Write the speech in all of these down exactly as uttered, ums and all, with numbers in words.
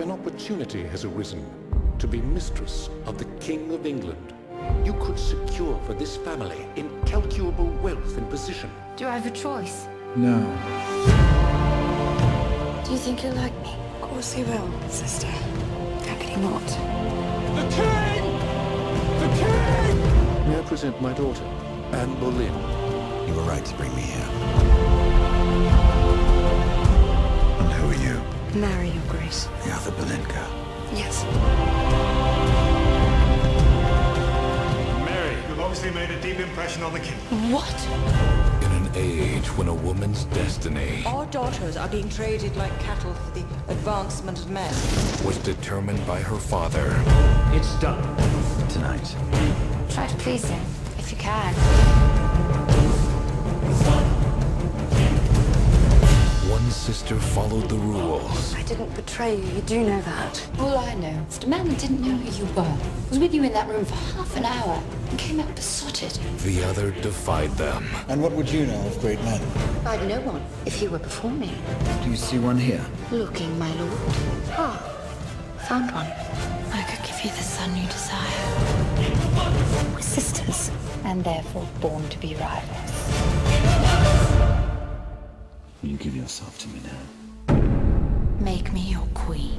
an opportunity has arisen to be mistress of the King of England. You could secure for this family incalculable wealth and position. Do I have a choice? No. Do you think he'll like me? Of course he will, sister. How could he not? The King! The King! May I present my daughter, Anne Boleyn? You were right to bring me here. And who are you? Marry, Your Grace. The other Boleyn girl? Yes. Obviously made a deep impression on the king. What? In an age when a woman's destiny... Our daughters are being traded like cattle for the advancement of men. ...was determined by her father. It's done. Tonight. Try to please him, if you can. One sister followed the rules. I didn't betray you, you do know that. All I know is the man that didn't know who you were was with you in that room for half an hour. Came out besotted. The other defied them. And what would you know of great men? I'd know one if he were before me. Do you see one here? Looking, my lord. Ah, found one. I could give you the son you desire. We're sisters, and therefore born to be rivals. You give yourself to me now. Make me your queen.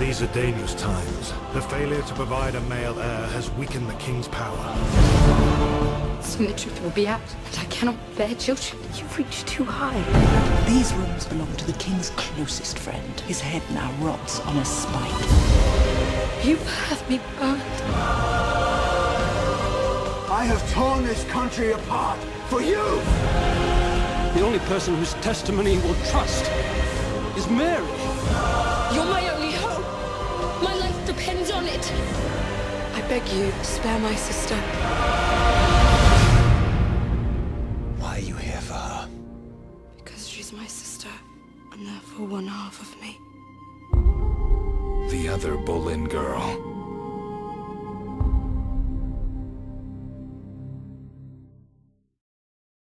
These are dangerous times. The failure to provide a male heir has weakened the king's power. Soon the truth will be out, and I cannot bear children. You've reached too high. These rooms belong to the king's closest friend. His head now rots on a spike. You have me burned. I have torn this country apart for you! The only person whose testimony will trust is Mary. You're my only hope. My life depends on it. I beg you, spare my sister. Why are you here for her? Because she's my sister, and therefore one half of me. The other Boleyn girl.